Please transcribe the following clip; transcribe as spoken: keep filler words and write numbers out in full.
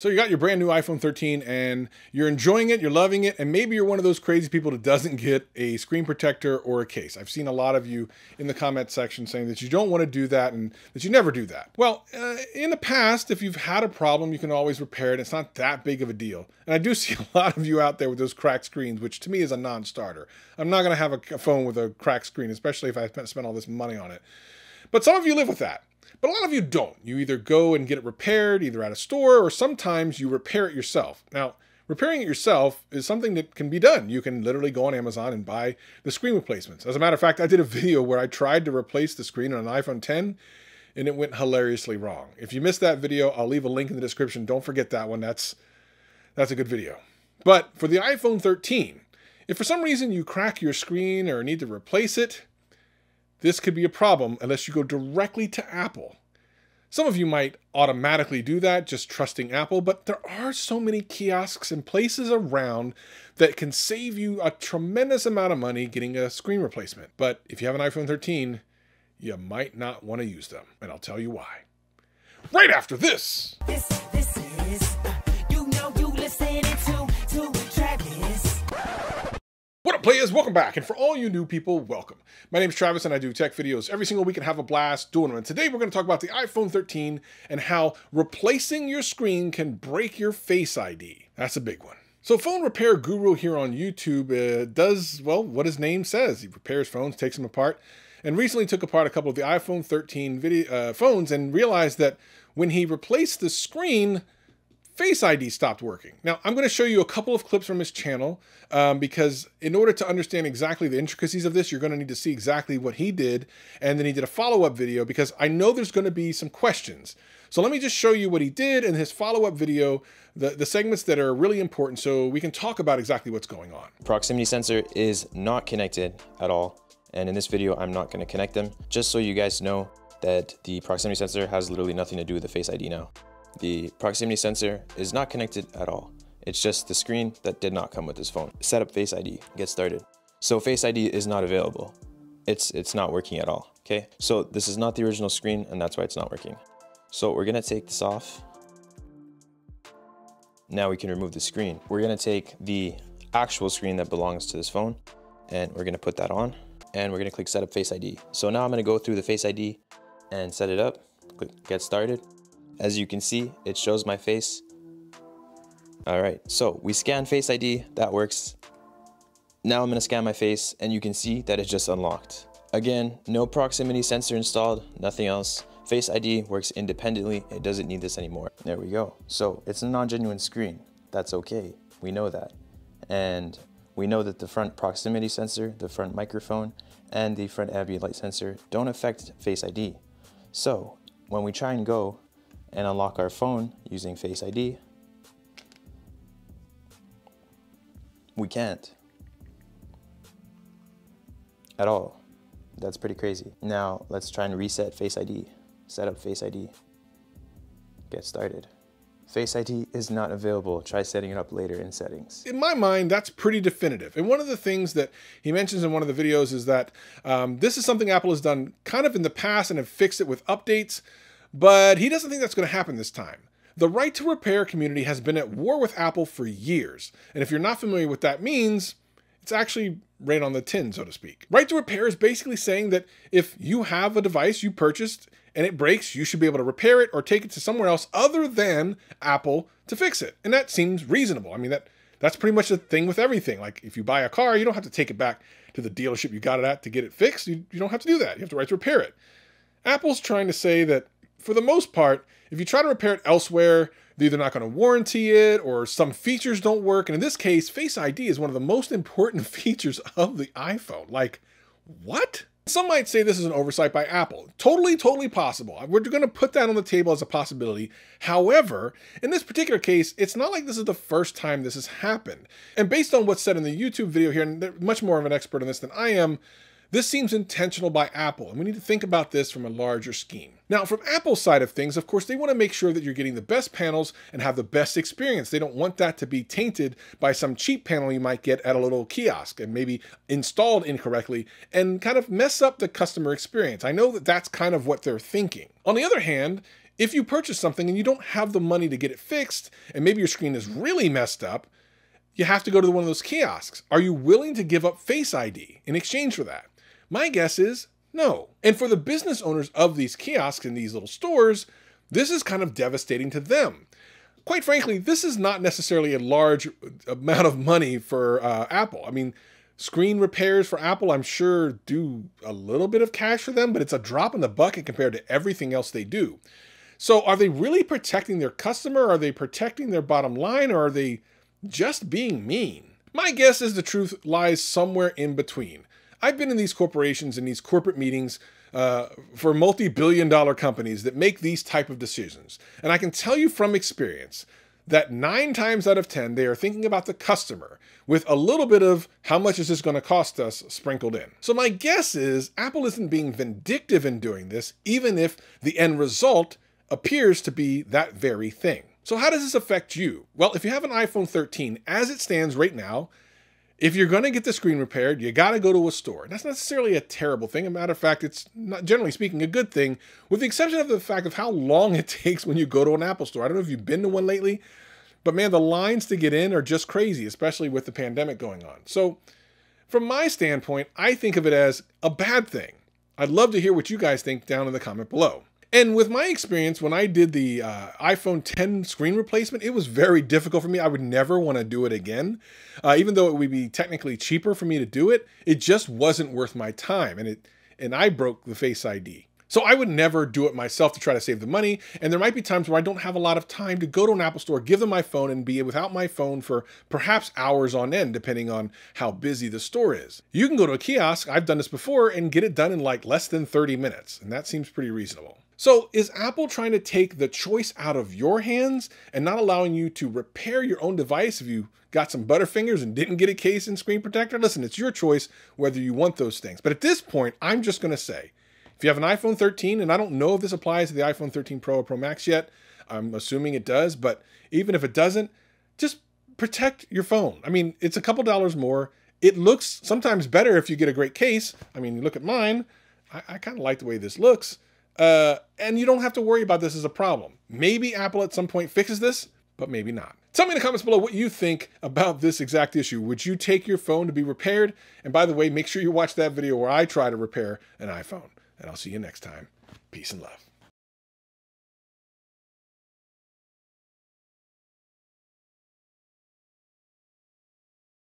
So you got your brand new iPhone thirteen and you're enjoying it, you're loving it, and maybe you're one of those crazy people that doesn't get a screen protector or a case. I've seen a lot of you in the comment section saying that you don't want to do that and that you never do that. Well, uh, in the past, if you've had a problem, you can always repair it. It's not that big of a deal. And I do see a lot of you out there with those cracked screens, which to me is a non-starter. I'm not going to have a, a phone with a cracked screen, especially if I spent all this money on it. But some of you live with that. But a lot of you don't. You either go and get it repaired, either at a store, or sometimes you repair it yourself. Now, repairing it yourself is something that can be done. You can literally go on Amazon and buy the screen replacements. As a matter of fact, I did a video where I tried to replace the screen on an iPhone ten, and it went hilariously wrong. If you missed that video, I'll leave a link in the description. Don't forget that one. That's, that's a good video. But for the iPhone thirteen, if for some reason you crack your screen or need to replace it, this could be a problem unless you go directly to Apple. Some of you might automatically do that, just trusting Apple, but there are so many kiosks and places around that can save you a tremendous amount of money getting a screen replacement. But if you have an iPhone thirteen, you might not want to use them, and I'll tell you why. Right after this! This, this is, uh, you know you listening to, to Travis. What up, players? Welcome back. And for all you new people, welcome. My name is Travis and I do tech videos every single week and have a blast doing them. And today we're going to talk about the iPhone thirteen and how replacing your screen can break your Face I D. That's a big one. So Phone Repair Guru here on YouTube uh, does, well, what his name says. He repairs phones, takes them apart, and recently took apart a couple of the iPhone thirteen video, uh, phones and realized that when he replaced the screen, Face I D stopped working. Now, I'm going to show you a couple of clips from his channel um, because in order to understand exactly the intricacies of this, you're going to need to see exactly what he did. And then he did a follow-up video because I know there's going to be some questions. So let me just show you what he did in his follow-up video, the, the segments that are really important so we can talk about exactly what's going on. Proximity sensor is not connected at all. And in this video, I'm not going to connect them just so you guys know that the proximity sensor has literally nothing to do with the Face I D now. The proximity sensor is not connected at all. It's just the screen that did not come with this phone. Set up Face I D, get started. So Face I D is not available. It's, it's not working at all, okay? So this is not the original screen and that's why it's not working. So we're gonna take this off. Now we can remove the screen. We're gonna take the actual screen that belongs to this phone and we're gonna put that on and we're gonna click set up Face I D. So now I'm gonna go through the Face I D and set it up, click get started. As you can see, it shows my face. All right, so we scan Face I D, that works. Now I'm gonna scan my face and you can see that it's just unlocked. Again, no proximity sensor installed, nothing else. Face I D works independently, it doesn't need this anymore. There we go. So it's a non-genuine screen, that's okay, we know that. And we know that the front proximity sensor, the front microphone, and the front ambient light sensor don't affect Face I D. So when we try and go and unlock our phone using Face I D, we can't at all. That's pretty crazy. Now let's try and reset Face I D. Set up Face I D, get started. Face I D is not available. Try setting it up later in settings. In my mind, that's pretty definitive. And one of the things that he mentions in one of the videos is that um, this is something Apple has done kind of in the past and have fixed it with updates. But he doesn't think that's going to happen this time. The right to repair community has been at war with Apple for years. And if you're not familiar with what that means, it's actually right on the tin, so to speak. Right to repair is basically saying that if you have a device you purchased and it breaks, you should be able to repair it or take it to somewhere else other than Apple to fix it. And that seems reasonable. I mean, that that's pretty much the thing with everything. Like if you buy a car, you don't have to take it back to the dealership you got it at to get it fixed. You, you don't have to do that. You have the right to repair it. Apple's trying to say that for the most part, if you try to repair it elsewhere, they're either not going to warranty it or some features don't work. And in this case, Face I D is one of the most important features of the iPhone. Like, what? Some might say this is an oversight by Apple. Totally, totally possible. We're going to put that on the table as a possibility. However, in this particular case, it's not like this is the first time this has happened. And based on what's said in the YouTube video here, and they're much more of an expert on this than I am, this seems intentional by Apple, and we need to think about this from a larger scheme. Now, from Apple's side of things, of course, they want to make sure that you're getting the best panels and have the best experience. They don't want that to be tainted by some cheap panel you might get at a little kiosk and maybe installed incorrectly and kind of mess up the customer experience. I know that that's kind of what they're thinking. On the other hand, If you purchase something and you don't have the money to get it fixed, and maybe your screen is really messed up, you have to go to one of those kiosks. Are you willing to give up Face I D in exchange for that? My guess is no. And for the business owners of these kiosks and these little stores, this is kind of devastating to them. Quite frankly, this is not necessarily a large amount of money for uh, Apple. I mean, screen repairs for Apple, I'm sure, do a little bit of cash for them, but it's a drop in the bucket compared to everything else they do. So are they really protecting their customer? Are they protecting their bottom line? Or are they just being mean? My guess is the truth lies somewhere in between. I've been in these corporations and these corporate meetings uh, for multi-billion dollar companies that make these type of decisions. And I can tell you from experience that nine times out of ten, they are thinking about the customer with a little bit of how much is this going to cost us sprinkled in. So my guess is Apple isn't being vindictive in doing this, even if the end result appears to be that very thing. So how does this affect you? Well, if you have an iPhone thirteen, as it stands right now, if you're gonna get the screen repaired, you gotta go to a store. And that's not necessarily a terrible thing. As a matter of fact, it's not, generally speaking, a good thing, with the exception of the fact of how long it takes when you go to an Apple store. I don't know if you've been to one lately, but man, the lines to get in are just crazy, especially with the pandemic going on. So from my standpoint, I think of it as a bad thing. I'd love to hear what you guys think down in the comment below. And with my experience, when I did the uh, iPhone ten screen replacement, it was very difficult for me. I would never want to do it again. Uh, even though it would be technically cheaper for me to do it, it just wasn't worth my time. And, it, and I broke the Face I D. So I would never do it myself to try to save the money. And there might be times where I don't have a lot of time to go to an Apple store, give them my phone, and be without my phone for perhaps hours on end, depending on how busy the store is. You can go to a kiosk, I've done this before, and get it done in like less than thirty minutes. And that seems pretty reasonable. So is Apple trying to take the choice out of your hands and not allowing you to repair your own device if you got some butterfingers and didn't get a case and screen protector? Listen, it's your choice whether you want those things. But at this point, I'm just gonna say, if you have an iPhone thirteen, and I don't know if this applies to the iPhone thirteen Pro or Pro Max yet, I'm assuming it does, but even if it doesn't, just protect your phone. I mean, it's a couple dollars more. It looks sometimes better if you get a great case. I mean, you look at mine, I, I kind of like the way this looks. Uh, and you don't have to worry about this as a problem. Maybe Apple at some point fixes this, but maybe not. Tell me in the comments below what you think about this exact issue. Would you take your phone to be repaired? And by the way, make sure you watch that video where I try to repair an iPhone. And I'll see you next time. Peace and love.